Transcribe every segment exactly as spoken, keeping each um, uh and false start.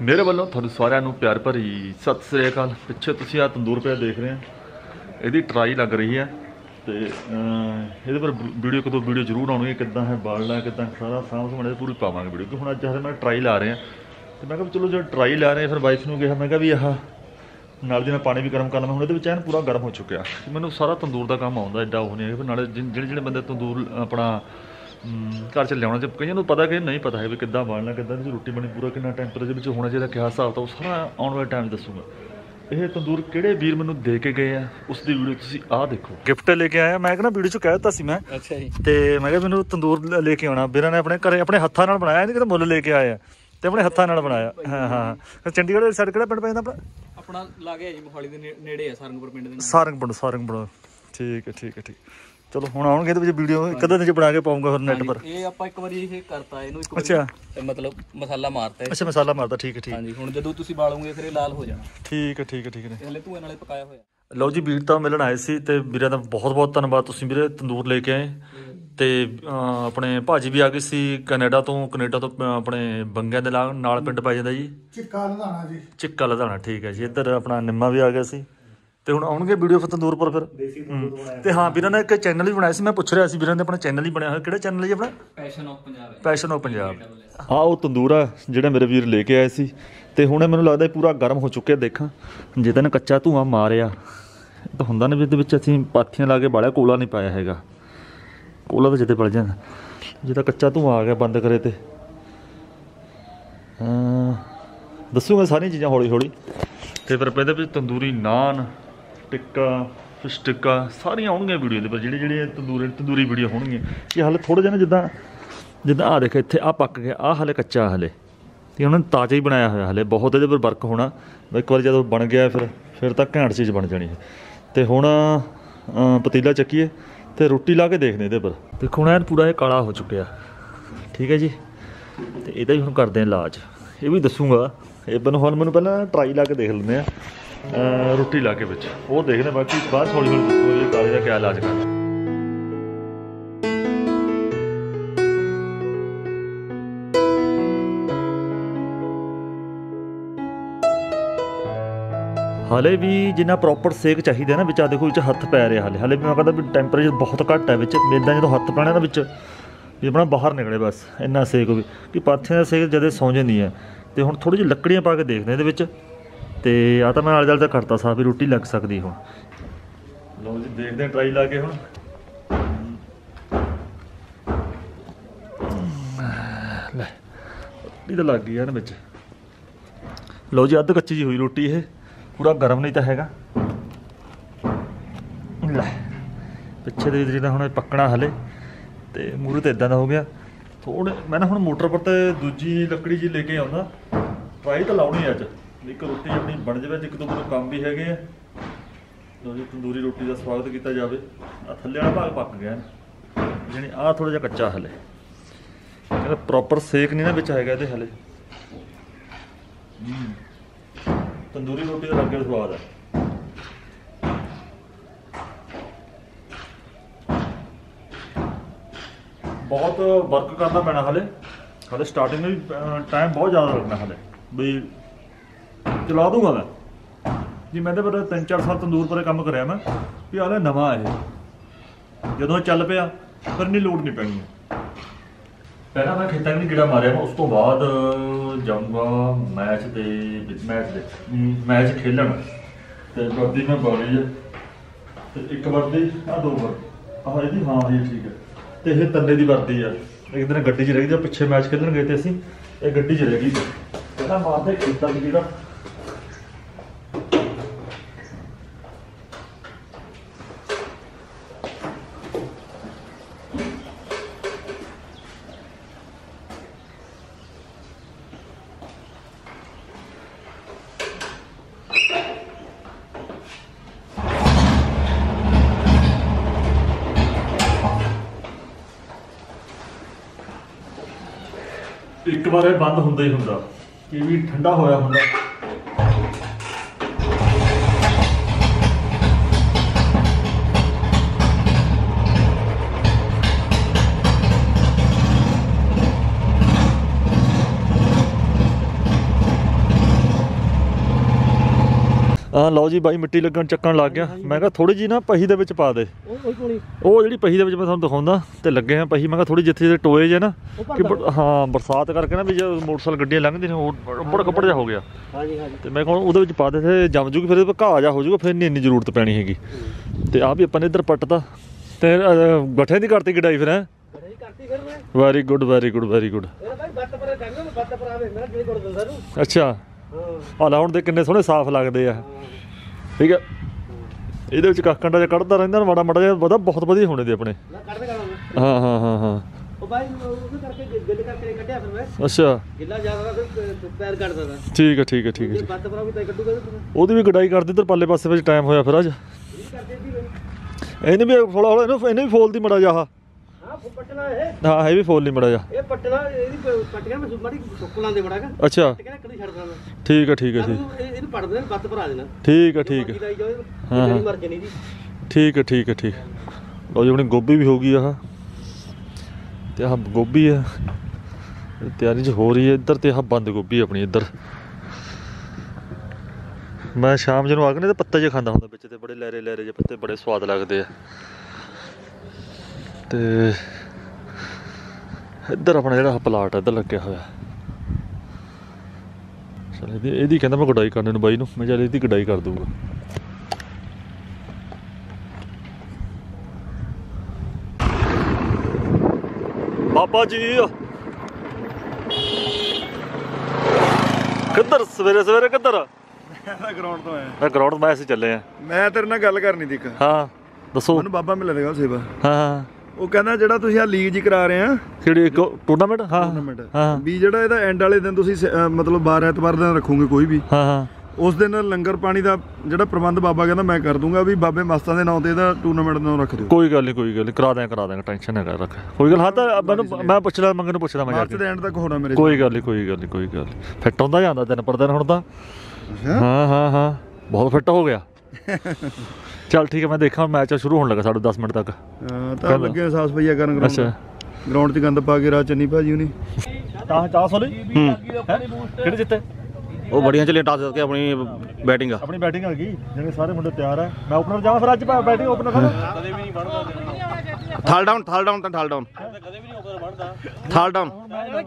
मेरे वालों थोड़ा सारू प्यार भरी सत श्री अकाल। पिछे तुम आ तंदूर पे देख रहे हैं, यदि ट्राई लग रही है तो ये पर वीडियो कदों वीडियो जरूर आने कि बालना कि सारा साम सुना पूरी पावे वीडियो। क्योंकि हम अज हर मैं ट्राई ला रहे हैं तो मैं चलो जो ट्राई ला रहे हैं फिर वाइफ ने कहा मैं भी आह नाल जी पानी भी गर्म कर ला। हम एन पूरा गर्म हो चुका। मैंने सारा तंदूर का काम आता एडा वो नहीं है। फिर नाले जिहड़े जिहड़े बंदे तंदूर अपना घर च लिया कई पता कि नहीं पता है भी कि बालना कि रोटी बनी पूरा कि टैंपरेचर होना चाहिए क्या हिसाब था, वो सारा आने वाले टाइम दसूँगा। यह तंदूर किहड़े वीर मैनू दे के गए हैं उसकी वीडियो तुम आ देखो। गिफ्ट लेके आया मैं ना वीडियो कह दिता सी मैं। अच्छा जी। तो मैं मैनू तंदूर लेके आना बिरा ने अपने घर अपने हत्थां नाल बनाया, नहीं कि मुल लेके आया तो अपने हत्थां नाल बनाया। हाँ हाँ चंडीगढ़ साइड किहड़ा पिंड पैंदा अपना लागे जी मोहाली दे नेड़े है सारंगपुर पिंड। सारंगपुर सारंगपुर ठीक है ठीक है ठीक। चलो हम आने तो वीडियो कदों तक बना के पाऊंगा फिर नेट पर। ये आप एक बार ये करता है इनू एक अच्छा मतलब मसाला मारता है। अच्छा मसाला मारता ठीक है ठीक। हां जी हुन जदों तुसी बालोगे फिर लाल हो जाना। ठीक है ठीक है ठीक है पहले धुए नाल पकाया होया। लो जी वीर तो मिलन आए सी ते वीरा दा बहुत बहुत धन्यवाद। तुसी वीरे तंदूर लेके आए ते अपने भाजी भी आ गई सी कनाडा तो कनाडा तो अपने बंगिया दे नाल पिंड पै जांदा जी चिक्का लधाना जी चिक्का लधाना ठीक है जी। इधर अपना निम्मा भी आ गया सी तो हूँ आने वीडियो फिर तंदूर पर फिर तो। हाँ वीर ने एक चैनल भी बनाया मैं पूछ रहा वीर ने अपना चैनल ही बनाया कि चैनल है जी अपना passion of Punjab. Passion of Punjab हाँ वो तंदूर आ जो मेरे वीर लेके आए सी तो हूँ मैं लगता पूरा गर्म हो चुके। देखा जिदा ने कच्चा धुआं मारिया तो होंगे ना भी असं पाथियां ला के बालिया कोला नहीं पाया है। कोला तो जिदे बल जाए जिदा कच्चा धुआं आ गया बंद करे तो दसूँगा सारिया चीज़ा हौली हौली। तो फिर कहते भी तंदूरी नान टिक्का फिश टिक्का सारिया आउणगियां वीडियो के पर जिहड़े जिहड़े तंदूरी तंदूरी वीडियो होणगियां। ये हाले थोड़े जिहा जिदा जिदा आ देखो इत्थे आ पक गया आ हाले कच्चा हाले ते उन्होंने ताज़ा ही बनाया होया हाले बहुत इहदे पर वर्क होना। एक बार जदों बन गया फिर फिर तां घैंट चीज़ बन जानी है। ते हुण पतीला चक्कीए ते रोटी ला के देखदे इहदे पर। देखो हुण एन पूरा ये काला हो चुकिया ठीक है जी। ते इहदा ही हुण करदे आं इलाज ये भी दसूँगा। ये बन हुण मैनूं पहलां ट्राई ला के देख लैंदे आं रोटी ला के बच्चे वो देखने बाकी बाद हौली हौली दसो ये काले का क्या इलाज करना। हाले भी जिन्ना प्रॉपर सेक चाहिए ना बिच आ देखो बिच हथ पै रहा हाले हाले भी मैं कहता भी टैंपरेचर बहुत घट है बिच मेदा जो तो हथ पैना ना बिच भी अपना बाहर निकले बस इन्ना सेक भी कि पाथियां सेक जदे सौ जाती है। तो हूँ थोड़ी जी लकड़ियां पा के देखते ये तो आ तो मैं आले दुआले करता सा भी रोटी लग सकती हूँ। लो जी देखते हैं ट्राई ला के हूँ रोटी तो लग गई है ना बिच। लो जी अध कच्ची जी हुई रोटी ये पूरा गर्म नहीं तो है पिछे धीरे धीरे हम पकना हाले तो मूहरे तो इदा का हो गया। थोड़े मैं ना हम मोटर पर तो दूजी लकड़ी जी लेके आना ट्राई तो लाउनी है अच एक रोटी अपनी बन जाए एक दो मतलब काम भी है। लो जी तंदूरी रोटी का स्वागत किया जाए। आ थले वाला भाग पक गया यानी आ थोड़ा जिहा कच्चा हले कहते प्रॉपर सेक नहीं ना बिच है तो हले तंदूरी रोटी का अलग स्वाद है। बहुत वर्क करना पैना हाले हाले स्टार्टिंग में टाइम बहुत ज़्यादा लगना हाले भी चला दूंगा मैं जी। मैं पर तीन चार साल तंदूर पर काम कराया मैं भी हाले नवा है जो चल पाया फिर नहीं लोड़ नहीं पैनी। पहला मैं खेतों में कीड़ा मारिया मैं उस तो बाद जाऊँगा मैच के मैच के मैच खेलन तो वर्दी मैं पाई है एक वर्दी आ दो वर्दी हाँ ये ठीक है। तो यह तले की वर्दी है एक दिन गड्डी रह गई पिछे मैच खेलन गए तो असी ये गड्डी रह गई पहला मारते खेतों में कीड़ा एक बार बंद होंगे ही होंगे ये भी ठंडा होया होंगे। हाँ लो जी भाई मिट्टी लगन चक्कन लग गया। मैं कहा थोड़ी जी ना पही दे विच पा दे, वो जी पही दे विच मैं तुहानूं दिखाउंदा ते लगे हैं पही। मैं कहा थोड़ी जिथे जिथे टोए जे ना कि हाँ बरसात करके ना भी जो मोटरसाइकिल गड्डियां लंघदी ने बड़ा कपड़ जा हो गया ते मैं कहा उहदे विच पा दे ते जम जूगी, फिर घाह जा हो जूगा, फिर नहीं इन्नी जरूरत पैनी हैगी। ते आ भी आपां ने इधर पट्टता ते गठे दी करती गडाई फिर है। Very good very good very good. अच्छा हालां हुण दे किन्ने सोहणे साफ लगदे आ। ठीक है इहदे विच काकंडा जिहा कढदा रहिंदा माड़ा माड़ा जिहा पता बहुत वधिया होणे दे अपने। हाँ हाँ हाँ हाँ अच्छा ठीक है ठीक है ठीक है। ओहदी भी गडाई करदी इधर पाले पासे विच टाइम होया फिर अज ਇਹਨੇ ਵੀ ਥੋੜਾ ਹੌਲਾ ਇਹਨੂੰ ਇਹਨੇ ਵੀ ਫੋਲ ਦੀ ਮੜਾ ਜਾ ਆ ਹਾਂ ਪਟਣਾ ਇਹ ਹਾਂ ਇਹ ਵੀ ਫੋਲ ਨਹੀਂ ਮੜਾ ਜਾ ਇਹ ਪਟਣਾ ਇਹਦੀ ਪਟੀਆਂ ਮੈਂ ਮਾੜੀ ਟੁਕਲਾਂ ਦੇ ਮੜਾਗਾ। ਅੱਛਾ ਠੀਕ ਹੈ ਕਦੀ ਛੱਡ ਦਾਂਗਾ। ਠੀਕ ਹੈ ਠੀਕ ਹੈ ਠੀਕ ਇਹਨੂੰ ਪੜ ਦੇਣਾ ਬੱਤ ਭਰਾ ਦੇਣਾ। ਠੀਕ ਹੈ ਠੀਕ ਹੈ ਹਾਂ ਮੇਰੀ ਮਰਜ਼ੀ ਨਹੀਂ ਦੀ। ਠੀਕ ਹੈ ਠੀਕ ਹੈ ਠੀਕ। ਲਓ ਜੀ ਆਪਣੀ ਗੋਭੀ ਵੀ ਹੋ ਗਈ ਆਹ ਤੇ ਆਹ ਗੋਭੀ ਆ ਤਿਆਰੀ ਚ ਹੋ ਰਹੀ ਹੈ ਇੱਧਰ ਤੇ ਆਹ ਬੰਦ ਗੋਭੀ ਆਪਣੀ ਇੱਧਰ। मैं शाम जन आगे ना तो पत्ता जो खाता होंगे बिच बड़े लहरे लहरे जो पत्ते बड़े स्वाद लगते हैं। तो इधर अपना जो प्लाट इधर लगे हुआ चल यदि कहना मैं गुडाई करने बई न मैं चल यदि गुडाई कर दूंगा। बाबा जी किधर सवेरे सवेरे किधर ग्राउंड तो है ग्राउंड मैं ऐसे चले हैं। मैं तेरे नाल गल करनी थी। हाँ दसो। मैनूं बाबा मिले देगा सेवा। हाँ वो कहना जिहड़ा तुसीं आ लीज करा रहे हैं किहड़ी टूर्नामेंट। हाँ टूर्नामेंट हाँ भी जिहड़ा इहदा एंड वाले दिन तुसीं मतलब बारह एतवार दिन रखोगे कोई भी। हाँ हाँ उस दिन लंगर पानी का जिहड़ा प्रबंध बाबा कहना मैं कर दूंगा भी बाबे मस्तां दे नाम ते इहदा टूर्नामेंट नाम रख दिओ। कोई गल नहीं कोई गल नहीं करा दें करा देंगे टेंशन है रख कोई गल। हाँ तो मैं मैं पुछदा मंगे नूं पुछदा मैं मार्च दे एंड तक होना मेरे। कोई गल नहीं कोई गल नहीं कोई गल फिट हुंदा जांदा दिन पर दिन हुण तां। हाँ हाँ हाँ बहुत फिट हो गया। चल ठीक है मैं देखा मैच शुरू होने लगा साढ़े दस मिनट तक। आ, लगे साफ सफाई करन। अच्छा ग्राउंड च गंद पा के रात चन्नी भाजी हुनी तां चाह सोली किहड़े जित्ते वो बड़ियां चले टास के अपनी बैटिंग अपनी बैटिंग आ गई जिने सारे मुंडे तैयार है। मैं ओपनर जावां फिर आज बैटिंग ओपनर कदे भी नहीं बनदा। थाल डाउन थाल डाउन ता थाल डाउन कदे भी नहीं ओपनर बनदा। थाल डाउन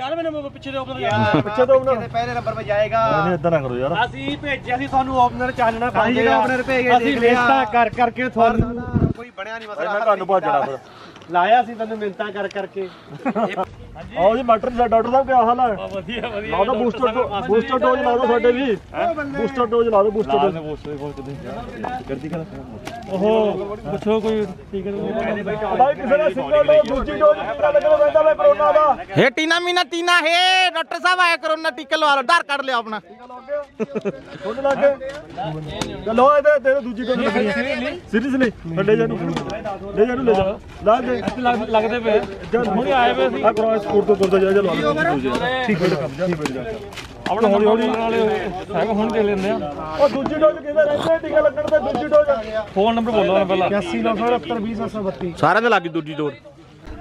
ग्यारह महीने पीछे तो ओपनर यार पीछे तो ओपनर पहले नंबर पे जाएगा। नहीं इतना ना करो यार ਅਸੀਂ ਭੇਜਿਆ ਸੀ ਤੁਹਾਨੂੰ ਓਪਨਰ ਚਾਨਣਾ ਪਾਉਂਦੇ ਆ ਓਪਨਰ ਭੇਜ ਕੇ ਅਸੀਂ ਵੇਸਟਾ ਕਰ ਕਰਕੇ ਤੁਹਾਨੂੰ ਕੋਈ ਬਣਿਆ ਨਹੀਂ ਮਸਲਾ। ਮੈਂ ਤੁਹਾਨੂੰ ਭੇਜਣਾ ਫਿਰ ਲਾਇਆ ਸੀ ਤੈਨੂੰ ਮਿੰਤਾ ਕਰ ਕਰਕੇ। ਹਾਂਜੀ ਆਓ ਜੀ ਮਟਰ ਡਾਕਟਰ ਸਾਹਿਬ ਕਿਆ ਹਾਲ ਹੈ। ਵਧੀਆ ਵਧੀਆ ਲਾ ਦੋ ਬੂਸਟਰ ਬੂਸਟਰ ਡੋਜ਼ ਲਾ ਦੋ ਸਾਡੇ ਵੀ ਬੂਸਟਰ ਡੋਜ਼ ਲਾ ਦੋ ਬੂਸਟਰ ਡੋਜ਼ ਬੂਸਟਰ ਬਹੁਤ ਕਿਤੇ ਕਰਦੀ ਕਲਾ। ਓਹੋ ਪੁੱਛੋ ਕੋਈ ਠੀਕ ਹੈ ਭਾਈ ਕਿਸੇ ਦਾ ਸਿੰਗਲ ਡੋਜ਼ ਦੂਜੀ ਡੋਜ਼ ਕਿੰਨਾ ਲੱਗਣਾ ਪੈਂਦਾ ਵੇ ਕਰੋਨਾ ਦਾ। Hey Tina Meena Tina hey doctor ਸਾਹਿਬ ਆਇਆ ਕਰੋਨਾ ਟੀਕਾ ਲਵਾ ਲਓ ਡਰ ਕੱਢ ਲਿਓ ਆਪਣਾ ਖੁਦ ਲਾ ਕੇ ਲੋ ਇਹਦੇ ਦੂਜੀ ਡੋਜ਼ ਸੀਰੀਅਸਲੀ ਲੈ ਜਾ ਨੂੰ ਲੈ ਜਾ ਨੂੰ ਲੈ ਜਾ ਲਾ ਦੇ ਲੱਗਦੇ ਪਏ ਜਦ ਹੁਣੇ ਆਏ ਵੇ ਸੀ ਕ੍ਰਾਸ ਕੋਰਟ ਤੋਂ ਤੁਰਦਾ ਜਾ ਜਾ ਲਾ ਠੀਕ ਹੈ ਜਾ ਆਪਣਾ ਹੌਲੀ ਹੌਲੀ ਹੈਗਾ ਹੁਣ ਦੇ ਲੈਂਦੇ ਆ। ਉਹ ਦੂਜੀ ਡੋਜ਼ ਕਿਹਦਾ ਰਹਿੰਦਾ ਟੀਕਾ ਲੱਗਣ ਦਾ ਦੂਜੀ ਡੋਜ਼ ਫੋਨ ਨੰਬਰ ਬੋਲੋ ਨਾ ਪਹਿਲਾਂ ਪਚਾਸੀ ਨੌ ਸੱਤਰ ਵੀਹ ਸੱਤ ਸੌ ਬੱਤੀ ਸਾਰਿਆਂ ਦੇ ਲੱਗੀ ਦੂਜੀ ਡੋਜ਼।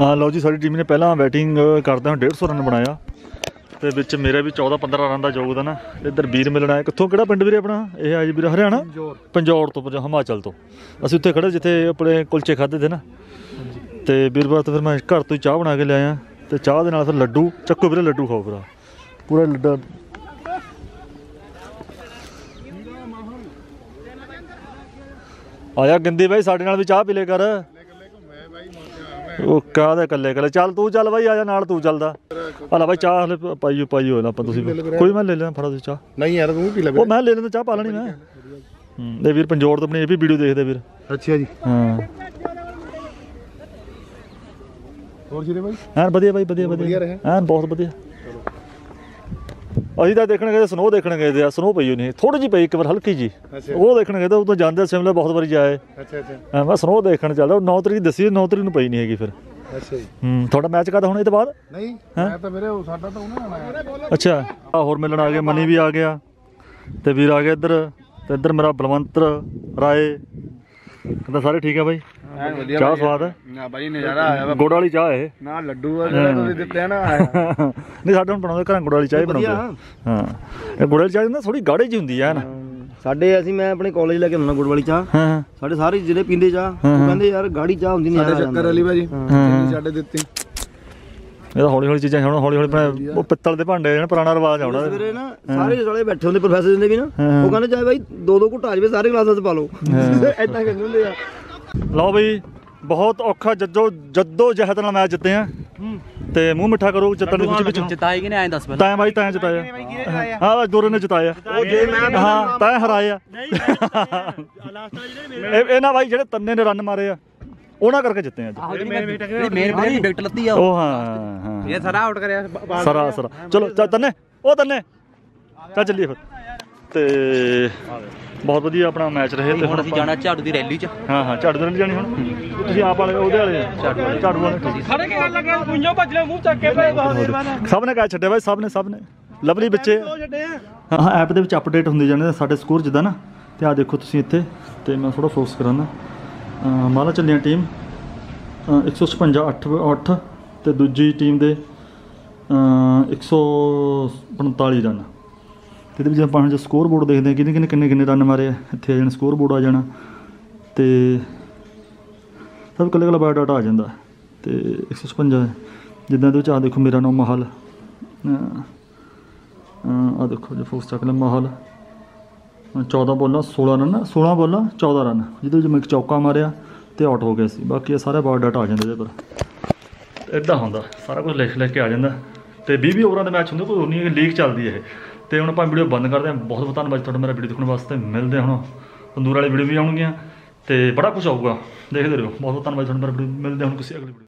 ਹਾਂ ਲਓ ਜੀ ਸਾਡੀ ਟੀਮ ਨੇ ਪਹਿਲਾਂ ਬੈਟਿੰਗ ਕਰਦਿਆਂ ਇੱਕ ਸੌ ਪਚਾਸ ਰਨ ਬਣਾਇਆ ਤੇ ਵਿੱਚ ਮੇਰੇ ਵੀ ਚੌਦਾਂ ਪੰਦਰਾਂ ਰਨ ਦਾ ਯੋਗਦਾਨ ਆ। ਇੱਧਰ ਵੀਰ ਮਿਲਣਾ ਹੈ ਕਿੱਥੋਂ ਕਿਹੜਾ ਪਿੰਡ ਵੀਰੇ ਆਪਣਾ ਇਹ ਆ ਜੀ ਵੀਰ ਹਰਿਆਣਾ ਪੰਜੌਰ ਤੋਂ ਹਿਮਾਚਲ ਤੋਂ ਅਸੀਂ ਉੱਥੇ ਖੜੇ ਜਿੱਥੇ ਆਪਣੇ ਕੁਲਚੇ ਖਾਦੇ ਤੇ ਨਾ। तो वीर बात फिर मैं घर तो ही चाह बना के लिया तो चाह के नाल फिर लड्डू चक्को फिर लड्डू खाओ फिर पूरा लड्डा। आया गंदी भाई साढ़े नाल भी चाह पी ले कर वो कहते कले कले चल तू चल भाई आजा नाल तू चलदा भला भाई चाह हले पाइयो पाइयो ना अपन तुसीं कोई मैं ले लेना फड़ा तुसीं चाह नहीं यार तू पी ले ओ मैं ले लेना चाह पा लेनी मैं। ये वीर पंजौर तो अपनी ये भी वीडियो देखदे वीर। अच्छा जी हां ਹੋਰ ਜੀ ਬਾਈ ਹਾਂ ਵਧੀਆ ਬਾਈ ਵਧੀਆ ਵਧੀਆ ਹਾਂ ਬਹੁਤ ਵਧੀਆ। ਅਸੀਂ ਤਾਂ ਦੇਖਣ ਗਏ ਸਨੋ ਦੇਖਣ ਗਏ ਤੇ ਸਨੋ ਪਈ ਨਹੀਂ ਥੋੜੀ ਜਿਹੀ ਪਈ ਇੱਕ ਵਾਰ ਹਲਕੀ ਜੀ ਉਹ ਦੇਖਣ ਗਏ ਤਾਂ ਉਦੋਂ ਜਾਂਦੇ ਸਿਮਲਾ ਬਹੁਤ ਵਾਰੀ ਜਾਏ। ਅੱਛਾ ਅੱਛਾ ਮੈਂ ਸਨੋ ਦੇਖਣ ਚੱਲਦਾ ਨੌ ਤਰੀਕ ਦੱਸੀ ਨੌ ਤਰੀਕ ਨੂੰ ਪਈ ਨਹੀਂ ਹੈਗੀ ਫਿਰ। ਅੱਛਾ ਜੀ ਹੂੰ ਤੁਹਾਡਾ ਮੈਚ ਕਦ ਹੁਣ ਇਹ ਤੋਂ ਬਾਅਦ ਨਹੀਂ ਮੈਂ ਤਾਂ ਮੇਰੇ ਸਾਡਾ ਤਾਂ ਉਹਨਾਂ। ਅੱਛਾ ਆ ਹੋਰ ਮਿਲਣ ਆ ਗਿਆ ਮਨੀ ਵੀ ਆ ਗਿਆ ਤੇ ਵੀਰ ਆ ਗਿਆ ਇੱਧਰ ਤੇ ਇੱਧਰ ਮੇਰਾ ਬਲਵੰਤ ਰਾਏ ਕਹਿੰਦਾ ਸਾਰੇ ਠੀਕ ਹੈ ਬਾਈ ਚਾਹ ਸਵਾਦ ਹੈ ਨਾ ਬਾਈ ਨਜ਼ਾਰਾ ਆਇਆ ਗੁੜ ਵਾਲੀ ਚਾਹ ਇਹ ਨਾ ਲੱਡੂ ਆ ਜਿਹੜਾ ਤੁਸੀਂ ਦਿੱਤੇ ਨਾ ਨਹੀਂ ਸਾਡੇ ਹੁਣ ਬਣਾਉਂਦੇ ਘਰਾਂ ਗੁੜ ਵਾਲੀ ਚਾਹ ਹੀ ਬਣਾਉਂਦੇ। ਹਾਂ ਇਹ ਗੁੜ ਵਾਲੀ ਚਾਹ ਨਾ ਥੋੜੀ ਗਾੜੀ ਜੀ ਹੁੰਦੀ ਹੈ ਨਾ साडे ऐसी मैं अपने कॉलेज लेके आना गुड़ वाली चाह साडे सारे जिले पींदे चाह कहंदे यार गाड़ी चाह हुंदी नहीं साडे चक्कर वाली भाजी साडे दित्ती ਇਹ ਹੌਲੀ ਹੌਲੀ ਚੀਜ਼ਾਂ ਹੁਣ ਹੌਲੀ ਹੌਲੀ ਆਪਣੇ ਉਹ ਪਿੱਤਲ ਦੇ ਭਾਂਡੇ ਜਿਹੜਾ ਪੁਰਾਣਾ ਰਿਵਾਜ ਆਉਣਾ ਸਵੇਰੇ ਨਾ ਸਾਰੇ ਜਲੇ ਬੈਠੇ ਹੁੰਦੇ ਪ੍ਰੋਫੈਸਰ ਜਿੰਦੇ ਵੀ ਨਾ ਉਹ ਕਹਿੰਦੇ ਚਾਹੇ ਬਾਈ ਦੋ ਦੋ ਘੁੱਟਾ ਜਵੇ ਸਾਰੇ ਗਲਾਸਾਂ 'ਚ ਪਾ ਲਓ ਐਦਾਂ ਕਹਿੰਦੇ ਹੁੰਦੇ ਆ। ਲਓ ਬਈ ਬਹੁਤ ਔਖਾ ਜੱਜੋ ਜੱਦੋ ਜਹਿਦ ਨਾਲ ਮੈਚ ਜਿੱਤੇ ਆ ਤੇ ਮੂੰਹ ਮਿੱਠਾ ਕਰੋ ਜਿੱਤਣ ਦੇ ਵਿੱਚ ਜਿਤਾਏ ਕਿ ਨਹੀਂ ਐਂ ਦੱਸ ਪਹਿਲਾਂ ਤਾਂ ਬਾਈ ਤਾਂ ਜਿਤਾਇਆ ਹਾਂ ਦੋਰੇ ਨੇ ਜਿਤਾਇਆ ਉਹ ਜੇ ਮੈਂ ਹਾਂ ਤਾਂ ਹਰਾਇਆ ਇਹ ਨਾ ਬਾਈ ਜਿਹੜੇ ਤੰਨੇ ਨੇ ਰਨ ਮਾਰੇ ਆ ਉਹਨਾਂ ਕਰਕੇ ਜਿੱਤੇ ਅੱਜ ਮੇਨ ਮੇਨ ਵਿਕਟ ਲੱਤੀ ਆ ਉਹ ਹਾਂ ਇਹ ਸਾਰਾ ਆਊਟ ਕਰਿਆ ਸਾਰਾ ਸਾਰਾ ਚਲੋ ਚੱਲ ਤੰਨੇ ਉਹ ਤੰਨੇ ਚੱਲ ਚੱਲੀਏ ਫਿਰ ਤੇ ਬਹੁਤ ਵਧੀਆ ਆਪਣਾ ਮੈਚ ਰਹੇ ਤੇ ਹੁਣ ਅਸੀਂ ਜਾਣਾ ਝਾੜੂ ਦੀ ਰੈਲੀ ਚ ਹਾਂ ਹਾਂ ਝਾੜੂ ਦੀ ਰੈਲੀ ਜਾਣੀ ਹੁਣ ਤੁਸੀਂ ਆਪ ਵਾਲੇ ਉਹਦੇ ਵਾਲੇ ਝਾੜੂ ਝਾੜੂ ਵਾਲੇ ਸਾਰੇ ਕਿਹਨ ਲੱਗੇ ਪੁੰਜੋ ਭੱਜ ਲੈ ਮੂੰਹ ਚੱਕ ਕੇ ਭਾਈ ਬਹੁਤ ਮਿਹਰਬਾਨ ਸਭ ਨੇ ਕਾ ਛੱਡਿਆ ਭਾਈ ਸਭ ਨੇ ਸਭ ਨੇ ਲਵਲੀ ਬੱਚੇ ਹਾਂ ਐਪ ਦੇ ਵਿੱਚ ਅਪਡੇਟ ਹੁੰਦੇ ਜਾਂਦੇ ਸਾਡੇ ਸਕੋਰ ਜਿੱਦਾਂ ਨਾ ਤੇ ਆ ਦੇਖੋ ਤੁਸੀਂ ਇੱਥੇ ਤੇ ਮੈਂ ਥੋੜਾ ਫੋਕਸ ਕਰਾਂਗਾ ਮਾਲਾ ਚੱਲੀਆਂ ਟੀਮ एक सौ छपंजा अठ अठ तो दूजी टीम के एक सौ पंताली रन तो ये हम जो स्कोर बोर्ड देखते हैं किन्ने किन्ने किन्ने रन मारे इतने आ जाने स्कोर बोर्ड आ जाना तो सब कल कल बायोडाटा आ जाता तो एक सौ छपंजा जिदा आ देखो मेरा नाम माहल आ देखो जो फोकस चक माहल चौदह बॉलों सोलह रन सोलह बॉलों चौदह रन जिद मैं एक चौका मारिया तो आउट हो गया सी बाकी सारा बायोडाटा आ जाता पर इदा होंगे सारा कुछ लिख लिख के आ जाता तो भी भी ओवर का मैच होंगे कोई उन्नी लीग चलती है तो हम आप वीडियो बंद करते हैं। बहुत बहुत धन्यवाद थोड़ा मेरा वीडियो देखने वास्ते मिलते हैं हम तंदूर वाली वीडियो भी आउणगियां तो बड़ा कुछ आऊगा देखते रहो। बहुत बहुत धन्यवाद थोड़ा मेरा वीडियो मिलते हैं हम किसी अगली वीडियो।